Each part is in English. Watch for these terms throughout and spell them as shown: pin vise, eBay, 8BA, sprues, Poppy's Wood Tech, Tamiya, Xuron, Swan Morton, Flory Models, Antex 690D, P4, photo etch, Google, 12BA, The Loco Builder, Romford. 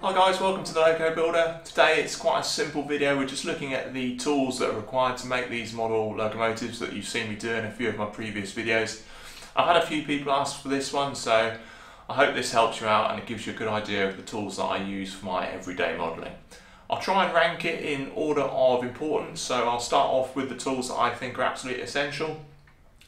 Hi guys, welcome to the Loco Builder. Today it's quite a simple video. We're just looking at the tools that are required to make these model locomotives that you've seen me do in a few of my previous videos. I've had a few people ask for this one, so I hope this helps you out and it gives you a good idea of the tools that I use for my everyday modelling. I'll try and rank it in order of importance, so I'll start off with the tools that I think are absolutely essential,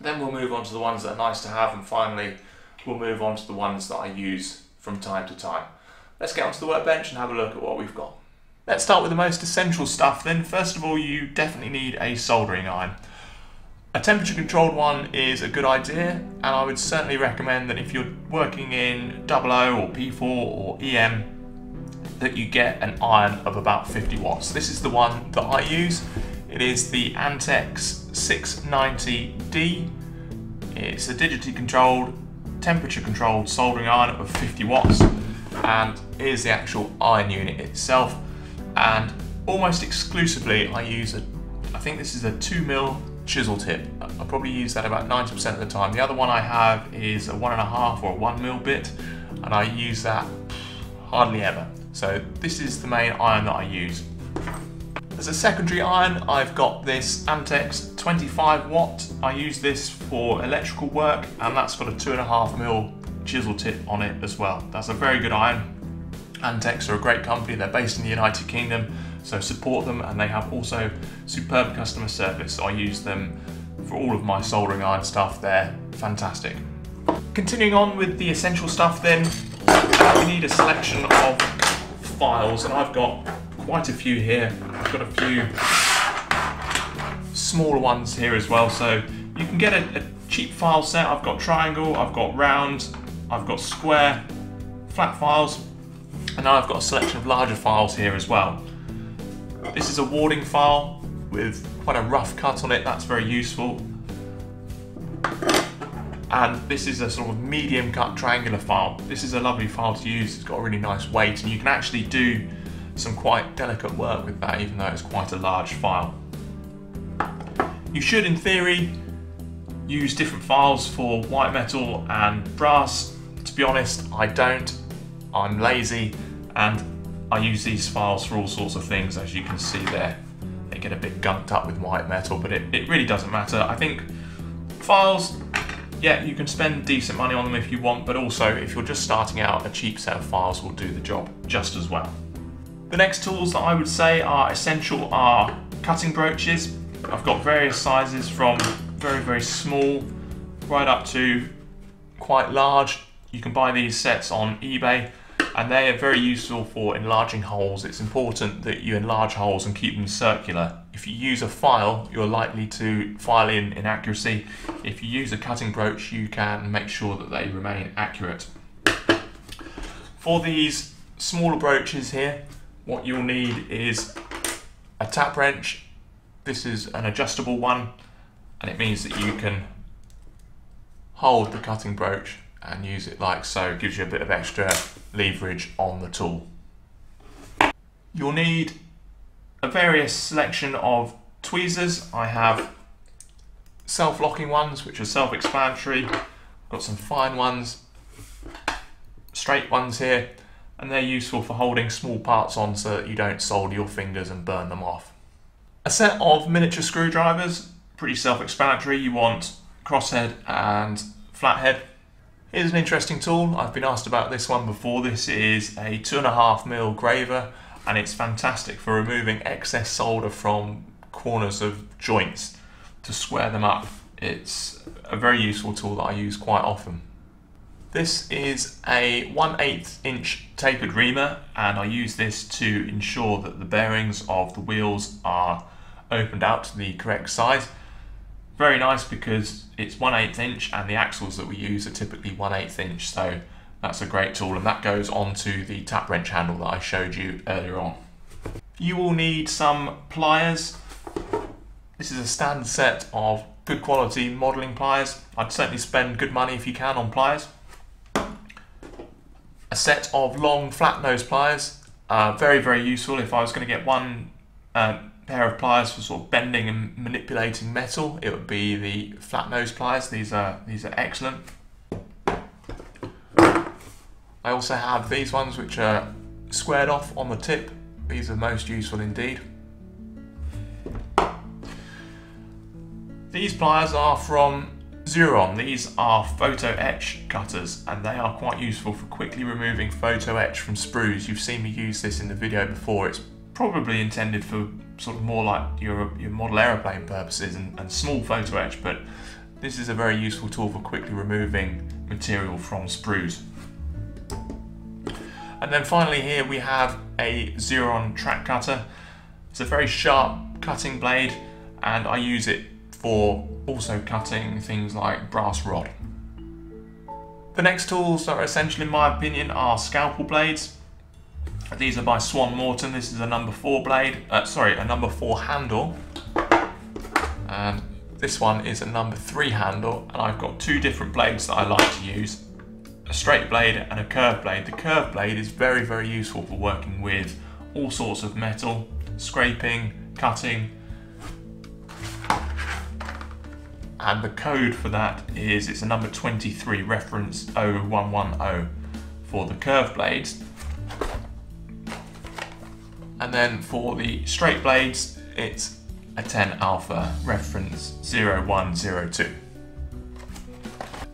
then we'll move on to the ones that are nice to have, and finally we'll move on to the ones that I use from time to time. Let's get onto the workbench and have a look at what we've got. Let's start with the most essential stuff then. First of all, you definitely need a soldering iron. A temperature controlled one is a good idea, and I would certainly recommend that if you're working in 00 or P4 or EM that you get an iron of about 50 watts. This is the one that I use. It is the Antex 690D. It's a digitally controlled, temperature controlled soldering iron of 50 watts. And here's the actual iron unit itself, and almost exclusively I use I think this is a 2mm chisel tip. I probably use that about 90% of the time. The other one I have is a 1.5 or 1mm bit, and I use that hardly ever. So this is the main iron that I use. As a secondary iron, I've got this Antex 25 watt. I use this for electrical work, and that's got a 2.5mm chisel tip on it as well. That's a very good iron. Antex are a great company. They're based in the United Kingdom, so support them, and they have also superb customer service. So I use them for all of my soldering iron stuff. They're fantastic. Continuing on with the essential stuff then, we need a selection of files, and I've got quite a few here. I've got a few smaller ones here as well, so you can get a cheap file set. I've got triangle, I've got round, I've got square, flat files, and now I've got a selection of larger files here as well. This is a warding file with quite a rough cut on it. That's very useful. And this is a sort of medium cut triangular file. This is a lovely file to use. It's got a really nice weight, and you can actually do some quite delicate work with that, even though it's quite a large file. You should, in theory, use different files for white metal and brass. To be honest, I don't. I'm lazy, and I use these files for all sorts of things. As you can see there, they get a bit gunked up with white metal, but it really doesn't matter. I think files, yeah, you can spend decent money on them if you want, but also if you're just starting out, a cheap set of files will do the job just as well. The next tools that I would say are essential are cutting brooches. I've got various sizes from very small right up to quite large. You can buy these sets on eBay, and they are very useful for enlarging holes. It's important that you enlarge holes and keep them circular. If you use a file, you're likely to file in inaccuracy. If you use a cutting broach, you can make sure that they remain accurate. For these smaller broaches here, what you'll need is a tap wrench. This is an adjustable one, and it means that you can hold the cutting broach and use it like so. It gives you a bit of extra leverage on the tool. You'll need a various selection of tweezers. I have self-locking ones, which are self-explanatory. I've got some fine ones, straight ones here, and they're useful for holding small parts on so that you don't solder your fingers and burn them off. A set of miniature screwdrivers. Pretty self-explanatory. You want crosshead and flathead. Here's an interesting tool. I've been asked about this one before. This is a 2.5mm graver, and it's fantastic for removing excess solder from corners of joints to square them up. It's a very useful tool that I use quite often. This is a 1/8" tapered reamer, and I use this to ensure that the bearings of the wheels are opened out to the correct size. Very nice because it's 1/8", and the axles that we use are typically 1/8", so that's a great tool, and that goes onto the tap wrench handle that I showed you earlier on. You will need some pliers. This is a standard set of good quality modelling pliers. I'd certainly spend good money if you can on pliers. A set of long flat nose pliers, very useful. If I was going to get one pair of pliers for sort of bending and manipulating metal, it would be the flat nose pliers. These are excellent. I also have these ones, which are squared off on the tip. These are most useful indeed. These pliers are from Xuron. These are photo etch cutters and they are quite useful for quickly removing photo etch from sprues. You've seen me use this in the video before. It's probably intended for sort of more like your model aeroplane purposes and small photo etch, but this is a very useful tool for quickly removing material from sprues. And then finally here we have a Xuron track cutter. It's a very sharp cutting blade and I use it for also cutting things like brass rod. The next tools that are essential in my opinion are scalpel blades. These are by Swan Morton. This is a number 4 blade, sorry, a number 4 handle. And this one is a number 3 handle, and I've got two different blades that I like to use, a straight blade and a curved blade. The curved blade is very, very useful for working with all sorts of metal, scraping, cutting, and the code for that is, it's a number 23 reference 0110 for the curved blades. And then for the straight blades, it's a 10 alpha reference 0102.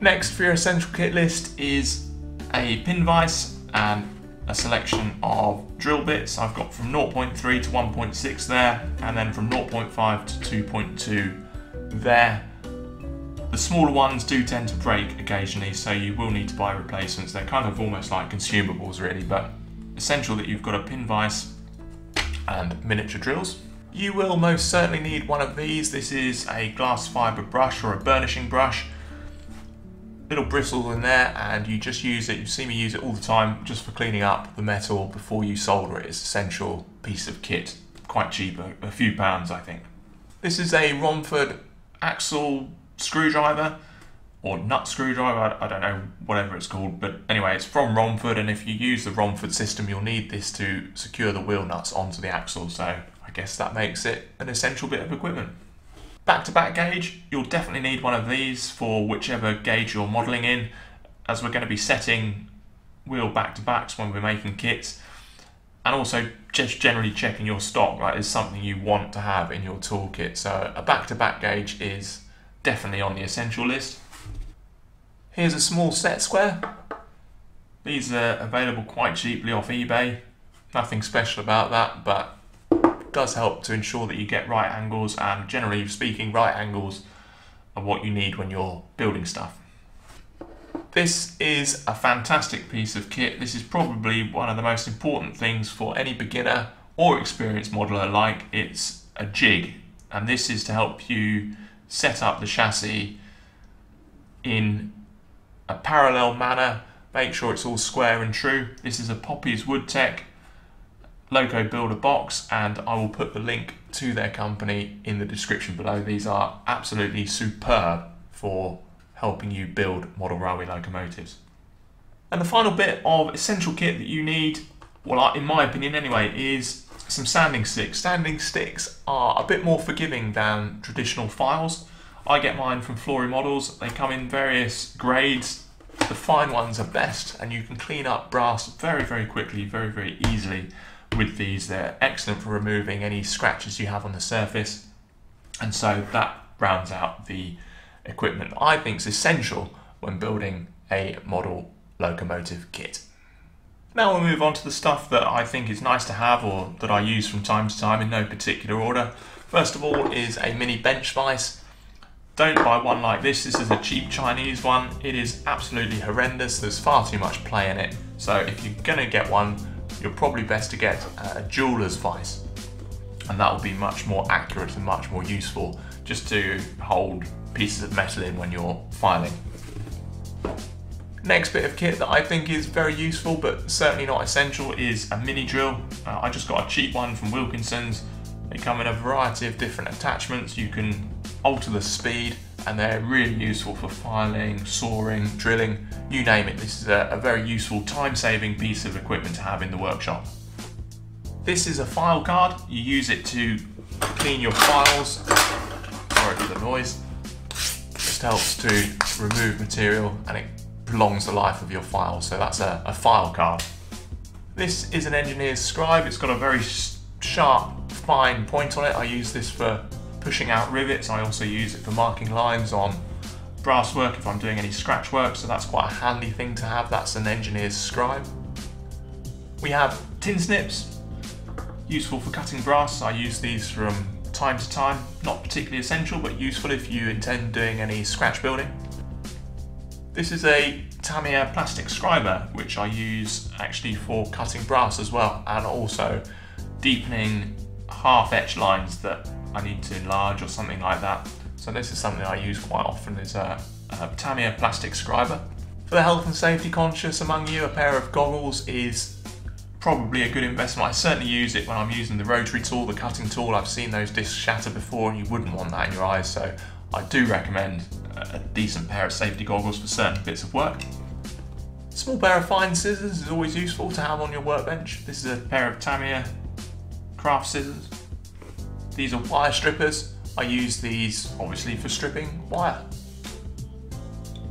Next for your essential kit list is a pin vise and a selection of drill bits. I've got from 0.3 to 1.6 there, and then from 0.5 to 2.2 there. The smaller ones do tend to break occasionally, so you will need to buy replacements. They're kind of almost like consumables really, but essential that you've got a pin vise and miniature drills. You will most certainly need one of these. This is a glass fibre brush or a burnishing brush. Little bristles in there and you just use it. You see me use it all the time just for cleaning up the metal before you solder it. It's an essential piece of kit. Quite cheap, a few pounds I think. This is a Romford axle screwdriver or nut screwdriver. I don't know, whatever it's called. But anyway, it's from Romford, and if you use the Romford system you'll need this to secure the wheel nuts onto the axle. So I guess that makes it an essential bit of equipment. Back-to-back gauge, you'll definitely need one of these for whichever gauge you're modelling in, as we're going to be setting wheel back-to-backs when we're making kits, and also just generally checking your stock, right, is something you want to have in your toolkit. So a back-to-back gauge is definitely on the essential list. Here's a small set square. These are available quite cheaply off eBay. Nothing special about that, but does help to ensure that you get right angles, and generally speaking right angles are what you need when you're building stuff. This is a fantastic piece of kit. This is probably one of the most important things for any beginner or experienced modeler alike. It's a jig, and this is to help you set up the chassis in a parallel manner, make sure it's all square and true. This is a Poppy's Wood Tech Loco Builder box, and I will put the link to their company in the description below. These are absolutely superb for helping you build model railway locomotives. And the final bit of essential kit that you need, well, in my opinion anyway, is some sanding sticks. Sanding sticks are a bit more forgiving than traditional files. I get mine from Flory Models. They come in various grades. The fine ones are best, and you can clean up brass very, very quickly, very, very easily. With these, they're excellent for removing any scratches you have on the surface, and so that rounds out the equipment I think is essential when building a model locomotive kit. Now we'll move on to the stuff that I think is nice to have, or that I use from time to time in no particular order. First of all is a mini bench vise. Don't buy one like this. This is a cheap Chinese one. It is absolutely horrendous. There's far too much play in it, so if you're gonna get one, you're probably best to get a jeweler's vise, and that will be much more accurate and much more useful just to hold pieces of metal in when you're filing. Next bit of kit that I think is very useful but certainly not essential is a mini drill. I just got a cheap one from Wilkinson's. They come in a variety of different attachments. You can alter the speed and they're really useful for filing, sawing, drilling, you name it. This is a very useful time-saving piece of equipment to have in the workshop. This is a file card. You use it to clean your files. Sorry for the noise. Just helps to remove material and it prolongs the life of your file. So that's a file card. This is an engineer's scribe. It's got a very sharp, fine point on it. I use this for pushing out rivets. I also use it for marking lines on brass work if I'm doing any scratch work, so that's quite a handy thing to have. That's an engineer's scribe. We have tin snips, useful for cutting brass. I use these from time to time, not particularly essential, but useful if you intend doing any scratch building. This is a Tamiya plastic scriber, which I use actually for cutting brass as well, and also deepening half-etched lines that I need to enlarge or something like that. So this is something I use quite often, is a Tamiya plastic scriber. For the health and safety conscious among you, a pair of goggles is probably a good investment. I certainly use it when I'm using the rotary tool, the cutting tool. I've seen those discs shatter before and you wouldn't want that in your eyes, so I do recommend a decent pair of safety goggles for certain bits of work. A small pair of fine scissors is always useful to have on your workbench. This is a pair of Tamiya craft scissors. These are wire strippers. I use these obviously for stripping wire.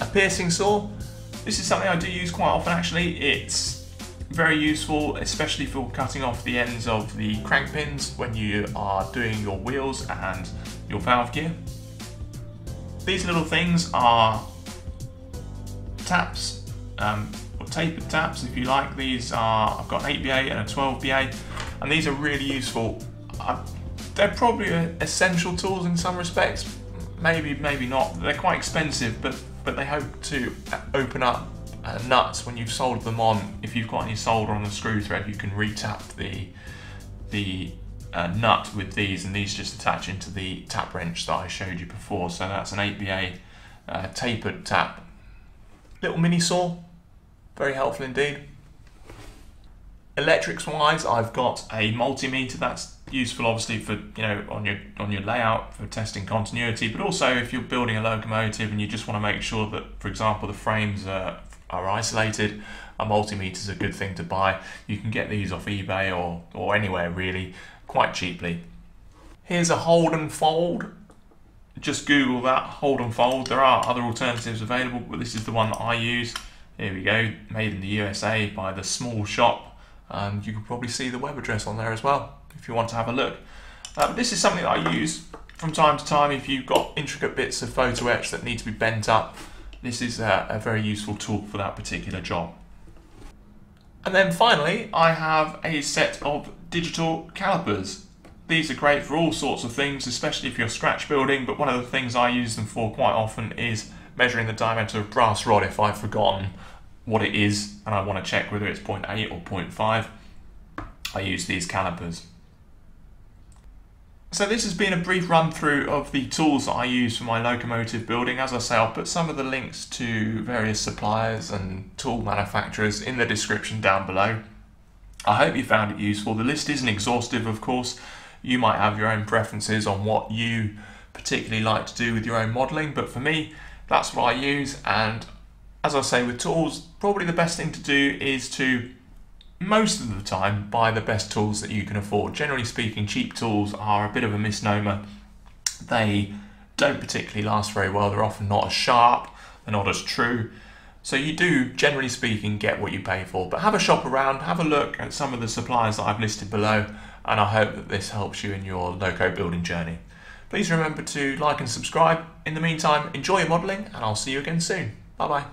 A piercing saw. This is something I do use quite often actually. It's very useful, especially for cutting off the ends of the crank pins when you are doing your wheels and your valve gear. These little things are taps, or tapered taps if you like. These are, I've got an 8BA and a 12BA, and these are really useful. They're probably essential tools in some respects, maybe not. They're quite expensive, but they hope to open up nuts when you've soldered them on. If you've got any solder on the screw thread, you can retap the nut with these, and these just attach into the tap wrench that I showed you before. So that's an 8BA tapered tap. Little mini saw, very helpful indeed. Electrics wise, I've got a multimeter. That's useful obviously for, you know, on your layout for testing continuity, but also if you're building a locomotive and you just want to make sure that, for example, the frames are isolated, a multimeter is a good thing to buy. You can get these off eBay or anywhere really, quite cheaply. Here's a hold and fold. Just Google that, hold and fold. There are other alternatives available, but this is the one that I use. Here we go, made in the USA by The Small Shop. You can probably see the web address on there as well if you want to have a look. But this is something that I use from time to time if you've got intricate bits of photo etch that need to be bent up. This is a very useful tool for that particular job. And then finally, I have a set of digital calipers. These are great for all sorts of things, especially if you're scratch building, but one of the things I use them for quite often is measuring the diameter of brass rod if I've forgotten what it is and I want to check whether it's 0.8 or 0.5. I use these calipers. So this has been a brief run through of the tools that I use for my locomotive building. As I say, I'll put some of the links to various suppliers and tool manufacturers in the description down below. I hope you found it useful. The list isn't exhaustive, of course. You might have your own preferences on what you particularly like to do with your own modelling, but for me, that's what I use. And as I say, with tools, probably the best thing to do is to, most of the time, buy the best tools that you can afford. Generally speaking, cheap tools are a bit of a misnomer. They don't particularly last very well. They're often not as sharp, they're not as true. So you do, generally speaking, get what you pay for. But have a shop around, have a look at some of the suppliers that I've listed below, and I hope that this helps you in your loco building journey. Please remember to like and subscribe. In the meantime, enjoy your modelling, and I'll see you again soon. Bye bye.